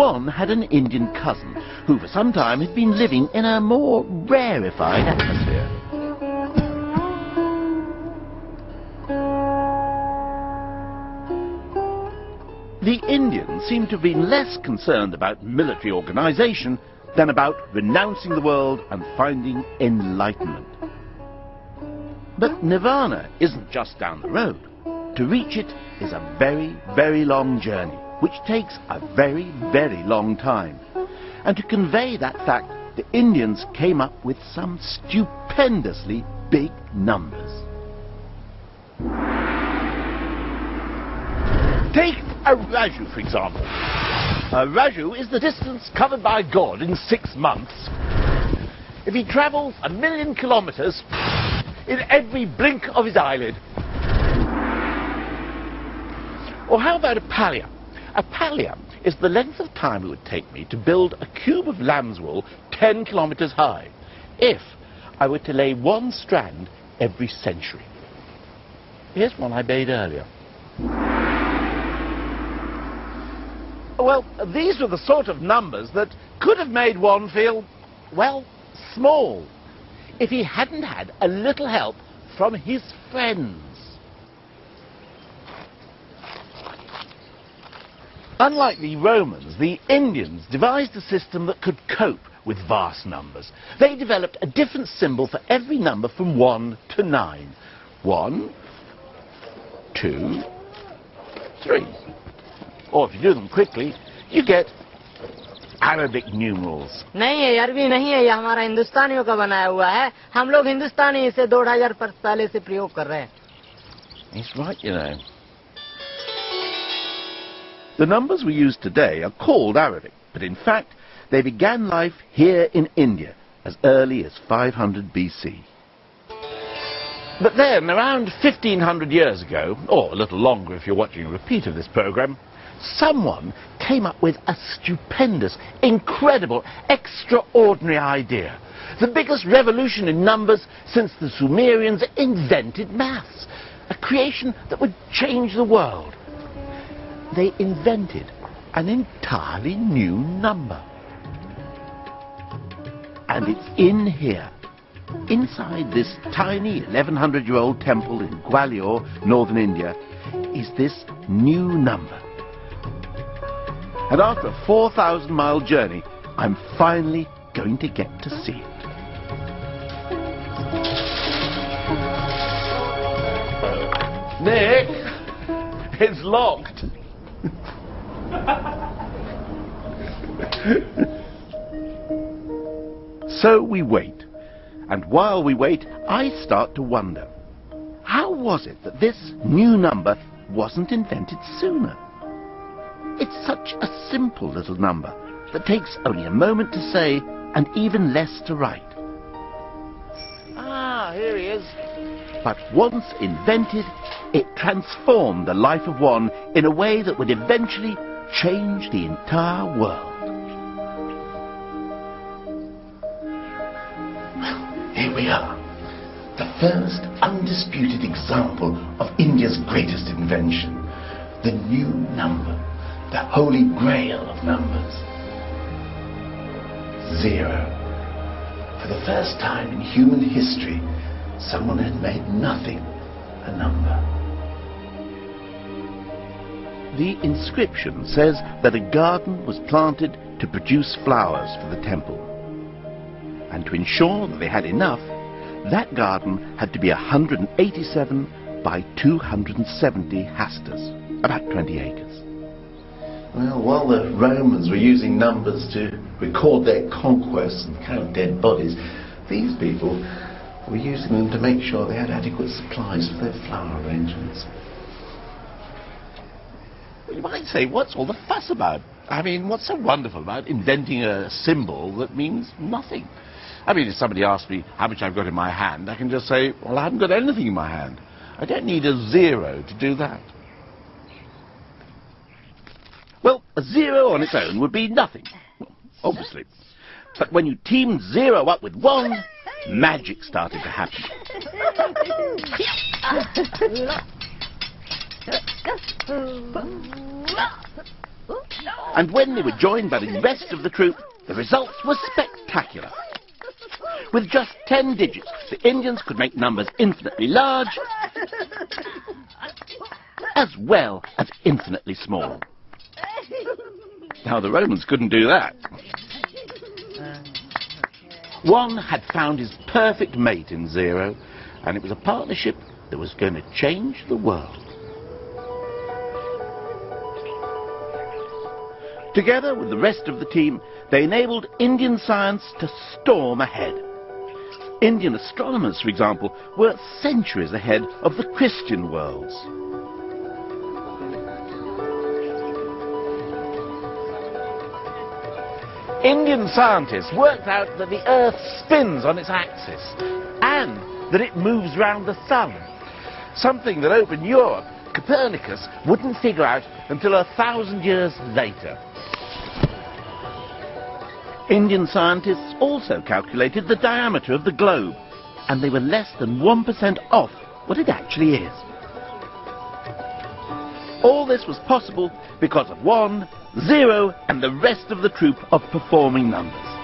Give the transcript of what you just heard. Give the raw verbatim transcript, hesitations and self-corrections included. one had an Indian cousin who for some time had been living in a more rarefied atmosphere. The Indians seemed to have been less concerned about military organisation than about renouncing the world and finding enlightenment. But Nirvana isn't just down the road. To reach it is a very, very long journey, which takes a very, very long time. And to convey that fact, the Indians came up with some stupendously big numbers. Take a Raju, for example. A Raju is the distance covered by God in six months. If he travels a million kilometres in every blink of his eyelid. Or how about a Paliya? A Paliya is the length of time it would take me to build a cube of lamb's wool ten kilometres high, if I were to lay one strand every century. Here's one I made earlier. Well, these were the sort of numbers that could have made one feel, well, small, if he hadn't had a little help from his friends. Unlike the Romans, the Indians devised a system that could cope with vast numbers. They developed a different symbol for every number from one to nine. One, two, three. Or if you do them quickly, you get Arabic numerals. नहीं है अरबी नहीं है ये हमारा हिंदुस्तानियों का बनाया हुआ है हम लोग हिंदुस्तानी इसे दो ढाई हजार साल से प्रयोग कर रहे हैं. It's right, you know. The numbers we use today are called Arabic, but in fact they began life here in India as early as five hundred B C. But then, around fifteen hundred years ago, or a little longer if you're watching a repeat of this program, someone came up with a stupendous, incredible, extraordinary idea. The biggest revolution in numbers since the Sumerians invented maths, a creation that would change the world. They invented an entirely new number. And it's in here, inside this tiny eleven hundred year old temple in Gwalior, northern India, is this new number. And after a four thousand mile journey, I'm finally going to get to see it. Nick, it's locked. So we wait, and while we wait, I start to wonder, how was it that this new number wasn't invented sooner? It's such a simple little number that takes only a moment to say and even less to write. Ah, here he is. But once invented, it transformed the life of one in a way that would eventually change the entire world. Well, here we are, the first undisputed example of India's greatest invention, the new number, the holy grail of numbers. Zero. For the first time in human history, someone had made nothing a number. The inscription says that a garden was planted to produce flowers for the temple. And to ensure that they had enough, that garden had to be one hundred eighty-seven by two hundred seventy hastas, about twenty acres. Well, while the Romans were using numbers to record their conquests and count dead bodies, these people were using them to make sure they had adequate supplies for their flower arrangements. Well, you might say, what's all the fuss about? I mean, what's so wonderful about inventing a symbol that means nothing? I mean, if somebody asks me how much I've got in my hand, I can just say, well, I haven't got anything in my hand. I don't need a zero to do that. Well, a zero on its own would be nothing, obviously. But when you teamed zero up with one, magic started to happen. And when they were joined by the rest of the troop, the results were spectacular. With just ten digits, the Indians could make numbers infinitely large, as well as infinitely small. Now, the Romans couldn't do that. One had found his perfect mate in zero, and it was a partnership that was going to change the world. Together with the rest of the team, they enabled Indian science to storm ahead. Indian astronomers, for example, were centuries ahead of the Christian worlds. Indian scientists worked out that the Earth spins on its axis and that it moves round the sun, something that over in Europe, Copernicus wouldn't figure out until a thousand years later. Indian scientists also calculated the diameter of the globe, and they were less than one percent off what it actually is. All this was possible because of one, zero, and the rest of the troop of performing numbers.